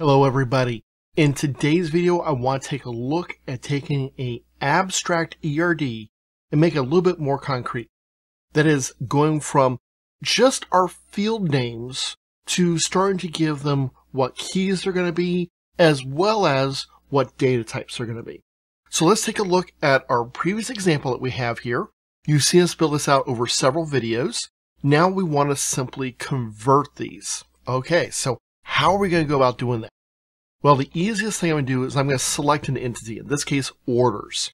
Hello everybody. In today's video, I want to take a look at taking an abstract ERD and make it a little bit more concrete. That is going from just our field names to starting to give them what keys they're going to be, as well as what data types they're going to be. So let's take a look at our previous example that we have here. You've seen us build this out over several videos. Now we want to simply convert these. Okay, so how are we going to go about doing that? Well, the easiest thing I'm going to do is I'm going to select an entity, in this case, orders.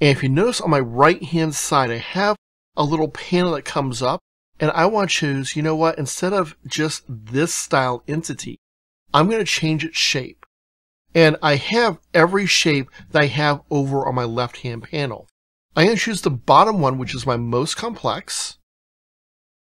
And if you notice on my right-hand side, I have a little panel that comes up, and I want to choose, you know what, instead of just this style entity, I'm going to change its shape. And I have every shape that I have over on my left-hand panel. I'm going to choose the bottom one, which is my most complex.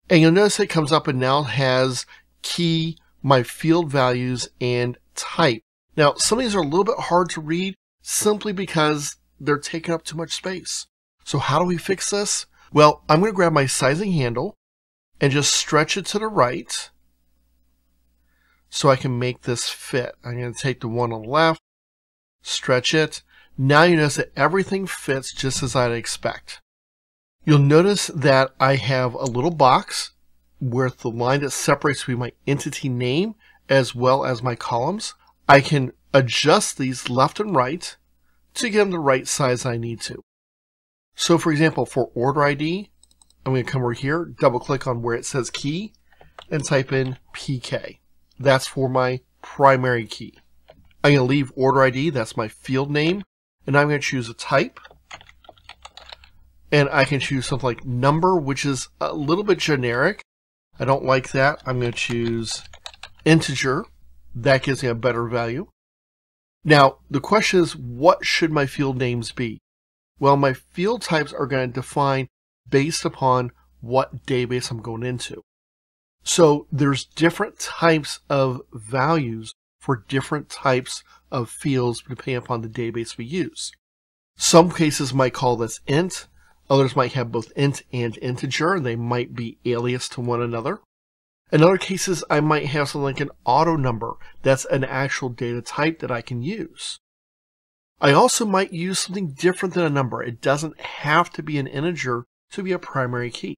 And you'll notice it comes up and now has key, my field values, and type. Now, some of these are a little bit hard to read simply because they're taking up too much space. So how do we fix this? Well, I'm going to grab my sizing handle and just stretch it to the right so I can make this fit. I'm going to take the one on the left, stretch it. Now you notice that everything fits just as I'd expect. You'll notice that I have a little box with the line that separates between my entity name as well as my columns. I can adjust these left and right to get them the right size I need to. So for example, for order ID, I'm going to come over here, double click on where it says key, and type in PK. That's for my primary key. I'm going to leave order ID, that's my field name, and I'm going to choose a type. And I can choose something like number, which is a little bit generic. I don't like that. I'm going to choose integer. That gives me a better value. Now, the question is, what should my field names be? Well, my field types are going to define based upon what database I'm going into. So there's different types of values for different types of fields depending upon the database we use. Some cases might call this int. Others might have both int and integer, and they might be alias to one another. In other cases, I might have something like an auto number. That's an actual data type that I can use. I also might use something different than a number. It doesn't have to be an integer to be a primary key.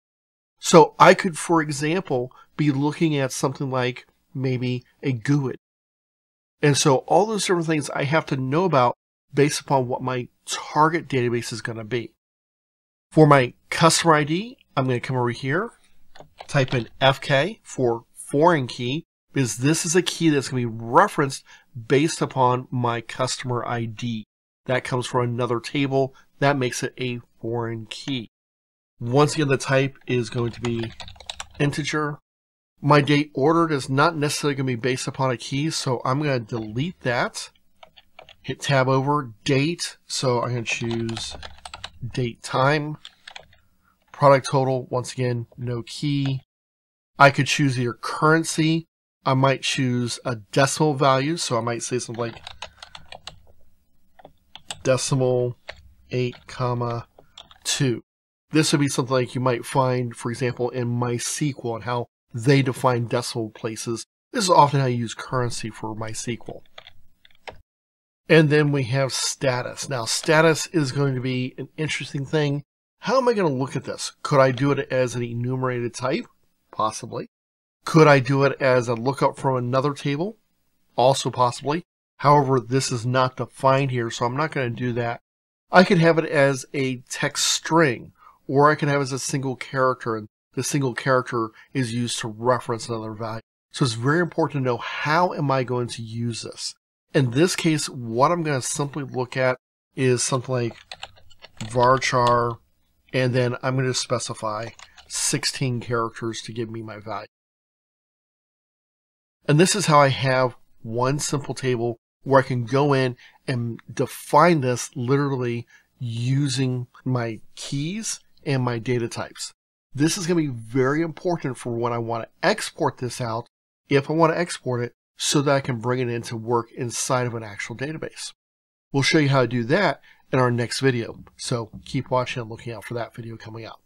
So I could, for example, be looking at something like maybe a GUID. And so all those different things I have to know about based upon what my target database is going to be. For my customer ID, I'm going to come over here, type in FK for foreign key, because this is a key that's going to be referenced based upon my customer ID. That comes from another table. That makes it a foreign key. Once again, the type is going to be integer. My date ordered is not necessarily going to be based upon a key, so I'm going to delete that. Hit tab over, date, so I'm going to choose date time. Product total, once again, no key. I could choose either currency. I might choose a decimal value, so I might say something like decimal 8, 2. This would be something like you might find, for example, in MySQL and how they define decimal places. This is often how you use currency for MySQL. And then we have status. Now, status is going to be an interesting thing. How am I going to look at this? Could I do it as an enumerated type? Possibly. Could I do it as a lookup from another table? Also possibly. However, this is not defined here, so I'm not going to do that. I could have it as a text string, or I could have it as a single character, and the single character is used to reference another value. So it's very important to know, how am I going to use this? In this case, what I'm going to simply look at is something like varchar, and then I'm going to specify 16 characters to give me my value. And this is how I have one simple table where I can go in and define this literally using my keys and my data types. This is going to be very important for when I want to export this out, if I want to export it, so that I can bring it into work inside of an actual database. We'll show you how to do that in our next video. So keep watching and looking out for that video coming up.